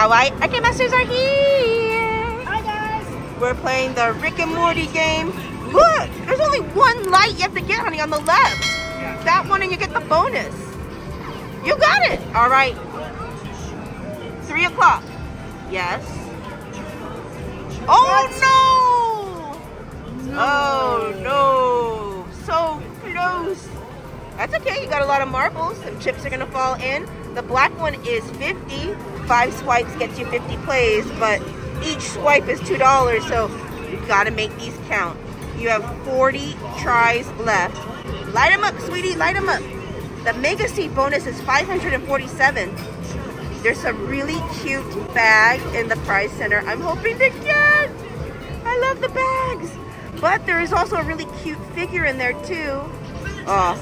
Now our game masters are here. Hi guys. We're playing the Rick and Morty game. Look, there's only one light you have to get, honey, on the left. Yeah. That one, and you get the bonus. You got it. All right. 3 o'clock. Yes. Oh no! Oh no! So close. That's okay. You got a lot of marbles. Some chips are gonna fall in. The black one is 50. 5 swipes gets you 50 plays, but each swipe is $2, so you gotta make these count. You have 40 tries left. Light them up, sweetie. Light them up. The Mega Seed bonus is 547. There's some really cute bag in the prize center. I'm hoping to get. I love the bags. But there is also a really cute figure in there too. Oh,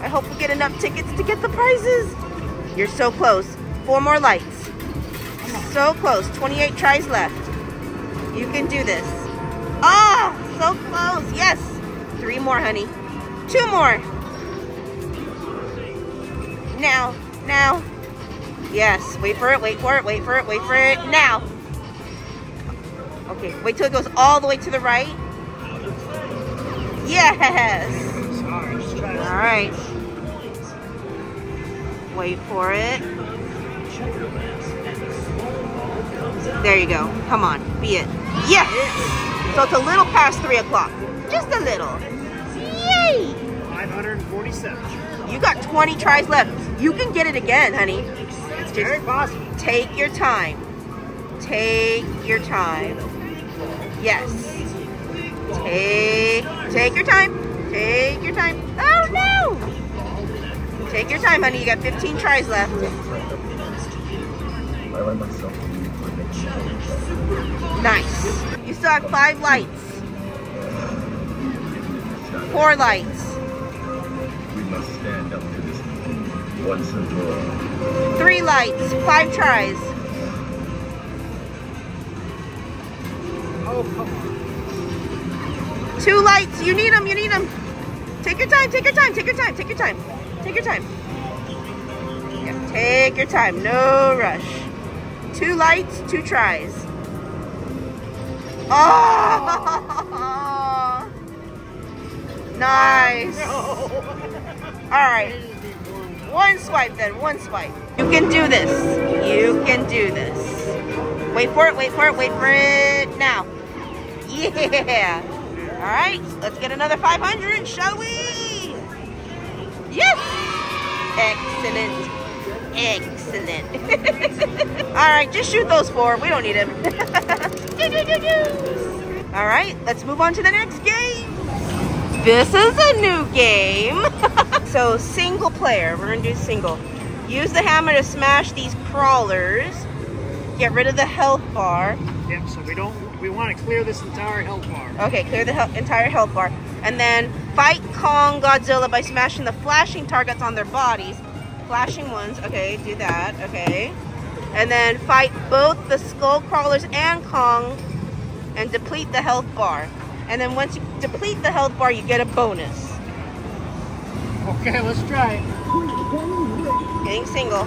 I hope we get enough tickets to get the prizes. You're so close. 4 more lights. So close. 28 tries left. You can do this. Ah, so close. Yes. 3 more, honey. 2 more. Now. Now. Yes. Wait for it. Wait for it. Wait for it. Wait for it. Now. Okay. Wait till it goes all the way to the right. Yes. All right. Wait for it. There you go. Come on. Be it. Yes. So it's a little past 3 o'clock. Just a little. Yay. 547. You got 20 tries left. You can get it again, honey. It's very possible. Take your time. Take your time. Yes. Take your time. Take your time. Oh no! Take your time, honey. You got 15 tries left. Nice. You still have 5 lights. 4 lights. We must stand up to this once and for all. 3 lights, 5 tries. Oh, come on. 2 lights, you need them, you need them. Take your time, take your time, take your time, take your time, take your time. Yep, take your time, no rush. 2 lights, 2 tries. Oh! Nice. Alright. 1 swipe then. 1 swipe. You can do this. You can do this. Wait for it. Wait for it. Wait for it. Now. Yeah. Alright. Let's get another 500, shall we? Yes. Excellent. Excellent. Alright. Just shoot those 4. We don't need them. Alright. Let's move on to the next game. This is a new game. So single player, we're gonna do single. Use the hammer to smash these crawlers. Get rid of the health bar. Yep, so we wanna clear this entire health bar. Okay, clear the entire health bar. And then fight Kong Godzilla by smashing the flashing targets on their bodies. Flashing ones, okay, do that, okay. And then fight both the Skull Crawlers and Kong and deplete the health bar. And then once you deplete the health bar, you get a bonus. Okay, let's try it. Getting single.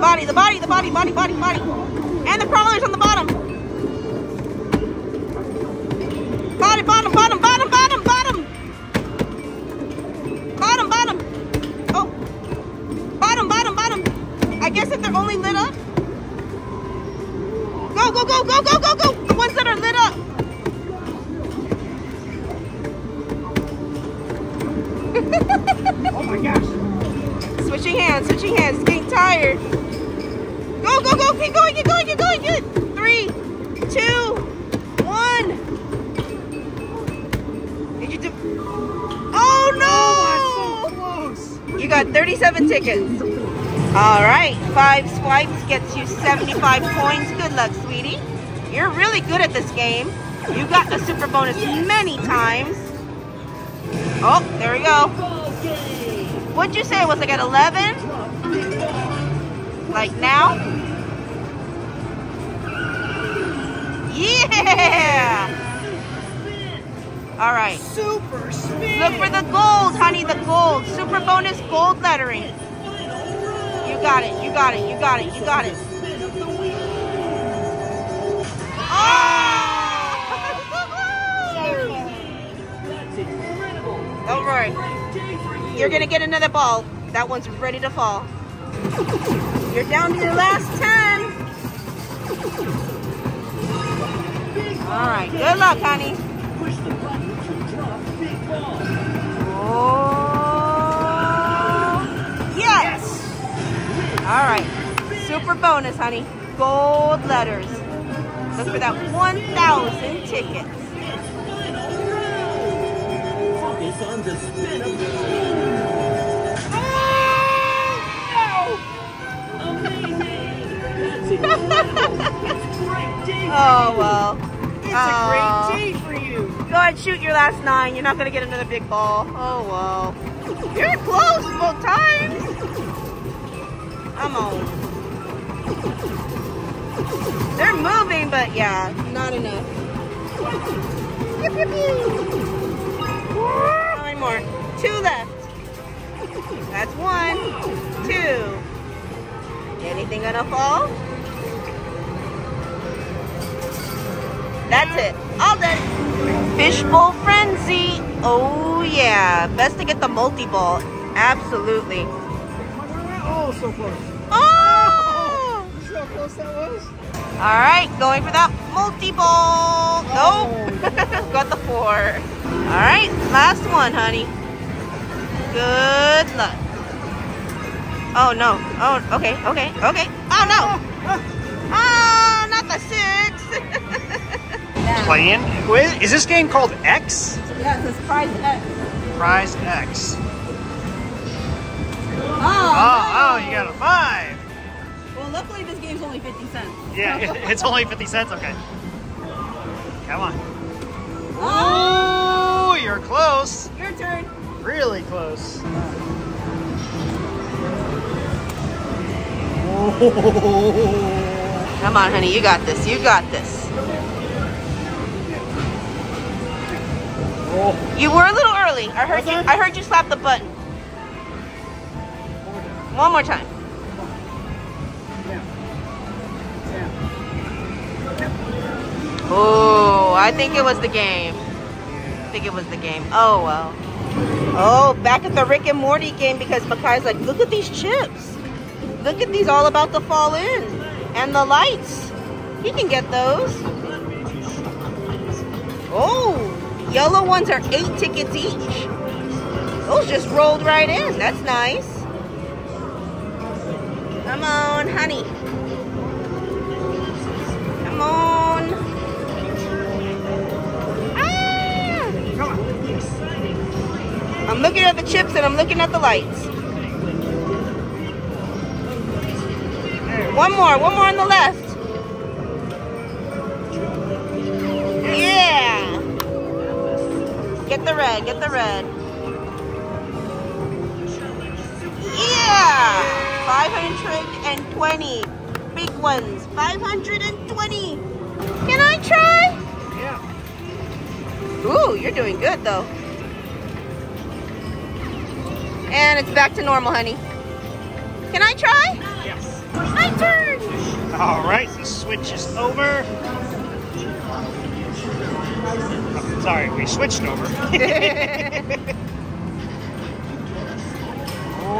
The body, the body, the body, body, body, body. And the crawlers on the bottom. Bottom, bottom, bottom, bottom, bottom, bottom. Bottom, bottom. Oh. Bottom, bottom, bottom. I guess if they're only lit up. Go, go, go, go, go, go, go. The ones that are lit up. Oh my gosh. Switching hands, it's getting tired. Go, go, go, keep going, keep going, keep going, keep going. 3, 2, 1. Did you do? Oh no! Oh, so close. You got 37 tickets. Alright, 5 swipes gets you 75 coins. Good luck, sweetie. You're really good at this game. You got the super bonus many times. Oh, there we go. What'd you say it was, like at 11? Like now? Yeah! Alright. Super spin! Look for the gold, honey, the gold. Super bonus gold lettering. You got it, you got it, you got it, you got it. Oh! Don't worry. You're gonna get another ball. That one's ready to fall. You're down to your last 10. All right, good luck, honey. Push the button to drop big ball. Oh, yes. All right, super bonus, honey. Gold letters. Look for that 1,000 tickets. Focus on the spin of the oh, well. It's a great day for you. Go ahead, shoot your last 9. You're not going to get another big ball. Oh, well. You're close both times. Come on. They're moving, but yeah, not enough. How many more? 2 left. That's 1, 2. Anything going to fall? That's it. All done. Fishbowl Frenzy. Oh, yeah. Best to get the multi-ball. Absolutely. Oh, so close. Oh! You see how close that was? All right. Going for that multi-ball. Oh. Nope. Got the 4. All right. Last one, honey. Good luck. Oh, no. Oh, okay. Okay. Okay. Oh, no. Oh, not the 6. Playing? Wait, is this game called X? Yes, it's Prize X. Prize X. Oh, you got a 5. Well, luckily this game's only 50 cents. Yeah, it's only 50 cents, okay. Come on. Oh, you're close. Your turn. Really close. Oh. Come on, honey, you got this, you got this. You were a little early. I heard you slap the button. One more time. Oh, I think it was the game. I think it was the game. Oh, well. Oh, back at the Rick and Morty game because Makai's like, look at these chips. Look at these all about to fall in. And the lights. He can get those. Oh. Yellow ones are 8 tickets each. Those just rolled right in. That's nice. Come on, honey. Come on. Ah! I'm looking at the chips and I'm looking at the lights. One more on the left. Get the red, get the red. Yeah! 520. Big ones. 520. Can I try? Yeah. Ooh, you're doing good though. And it's back to normal, honey. Can I try? Yes. My turn! Alright, the switch is over. I'm sorry, we switched over. I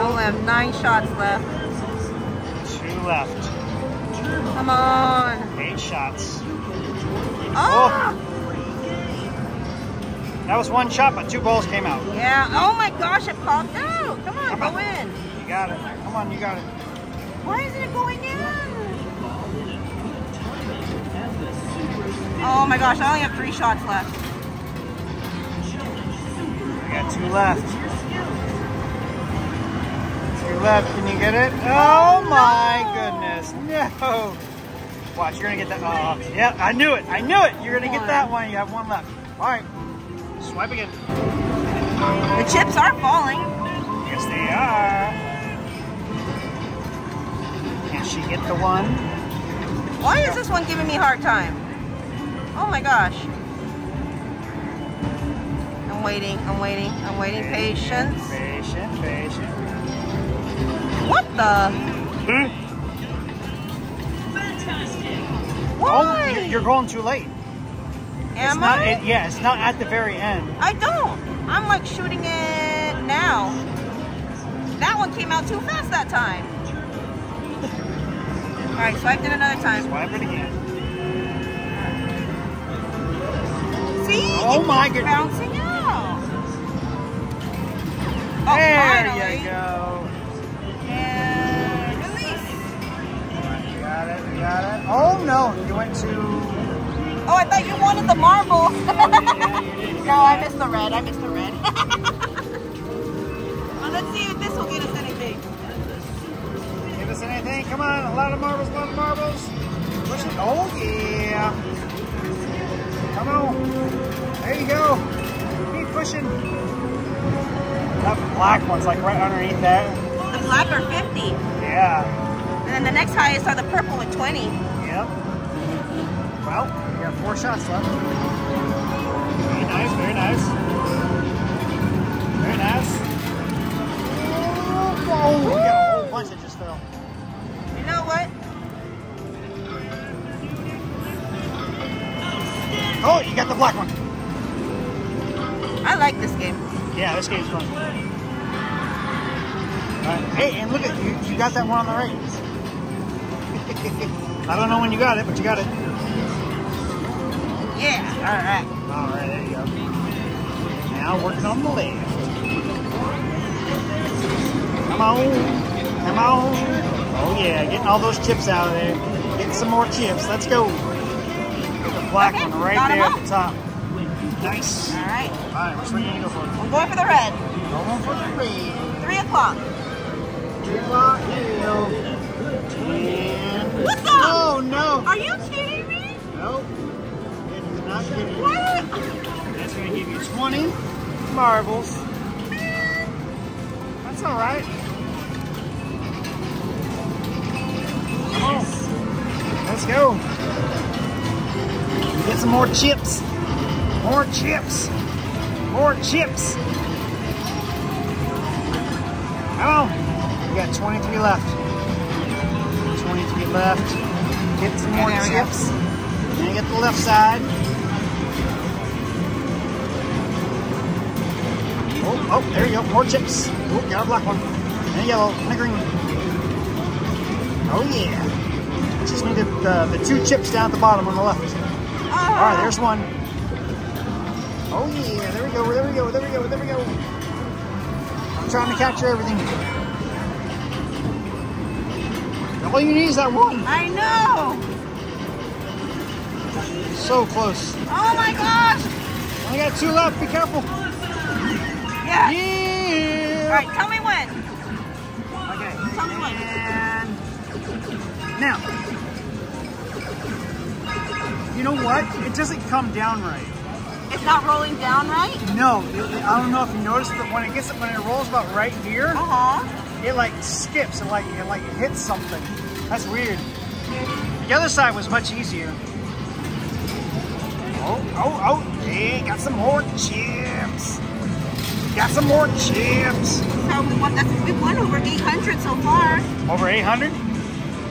only have 9 shots left. 2 left. Come on. 8 shots. Oh! That was 1 shot, but 2 balls came out. Yeah. Oh my gosh, it popped out. Come on, go in. You got it. Come on, you got it. Why isn't it going in? Oh my gosh, I only have 3 shots left. I got 2 left. 2 left, can you get it? Oh my goodness, no! Watch, you're gonna get that, yeah, I knew it! You're gonna get that one, you have 1 left. Alright, swipe again. The chips are falling. Yes, they are. Can she get the one? Why is this one giving me a hard time? Oh my gosh. I'm waiting, patience. Patient. What the? Hmm? Why? Oh, you're going too late. Am it's not, I? Yeah, it's not at the very end. I don't. I'm like shooting it now. That one came out too fast that time. All right, swiped it another time. Swipe it again. See? Oh my goodness. Bouncing out. Oh, there finally. You go. And release. You got it, Oh no, you went to... Oh, I thought you wanted the marble. No, I missed the red. Well, let's see if this will get us anything. Give us anything? Come on, a lot of marbles, Push it. Oh, yeah. Come on. There you go. Keep pushing. That black one's like right underneath that. The black are 50. Yeah. And then the next highest are the purple with 20. Yep. Well. We got 4 shots left. Very nice, Oh, we got a whole bunch that just fell. You know what? Oh, you got the black one. I like this game. Yeah, this game's fun. Hey, and look at you. You got that one on the right. I don't know when you got it, but you got it. Yeah, alright. Alright, there you go. Now working on the left. Come on. Oh yeah, getting all those chips out of there. Getting some more chips. Let's go. The black one right there at the top. Nice. Alright. Alright, which one are you going to go for? I'm going for the red. Going for the red. 3 o'clock. 3 o'clock, there you go. And... What's up? Oh no. Are you kidding me? Nope. What? That's going to give you 20 marbles. That's all right. Come on. Let's go. Get some more chips. Come on. We got 23 left. Get some more chips. And get the left side. Oh, there you go, more chips. Oh, got a black one, and a yellow, and a green. Oh yeah. Just needed the 2 chips down at the bottom on the left. All right, there's one. Oh yeah, there we go, I'm trying to capture everything. All you need is that one. I know. So close. Oh my gosh. Only got 2 left, be careful. Yeah. Alright, tell me when. Okay. Tell me when. And now. You know what? It doesn't come down right. It's not rolling down right? No. I don't know if you noticed that when it gets when it rolls about right here, it like skips. It like hits something. That's weird. The other side was much easier. Oh. Yeah, got some more chips. So we've won over 800 so far. Over 800?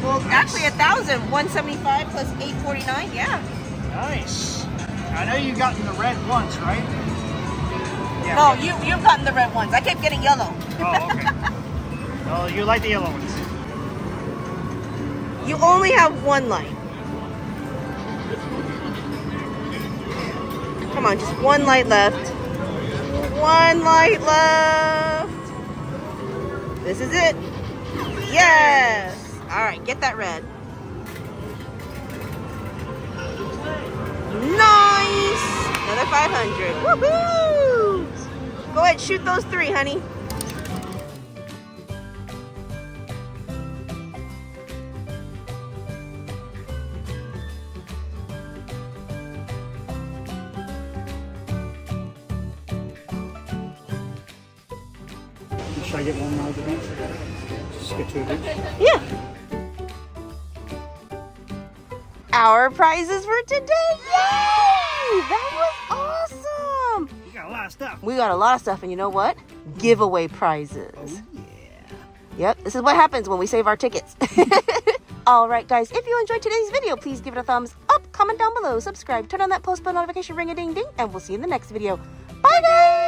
Well, actually 1,000. 175 plus 849, yeah. Nice. I know you've gotten the red ones, right? Yeah, no, right. You've gotten the red ones. I kept getting yellow. Oh, okay. Well, you like the yellow ones. You only have one light. Come on, just one light left. This is it. Yes. All right, get that red. Nice. Another 500. Woohoo! Go ahead, shoot those 3, honey. Should I get one now? Just get two of each? Yeah. Our prizes for today! Yay! That was awesome! We got a lot of stuff. We got a lot of stuff, and you know what? Giveaway prizes. Oh, yeah. Yep, this is what happens when we save our tickets. Alright guys, if you enjoyed today's video, please give it a thumbs up, comment down below, subscribe, turn on that post bell notification, ring a ding ding, and we'll see you in the next video. Bye guys!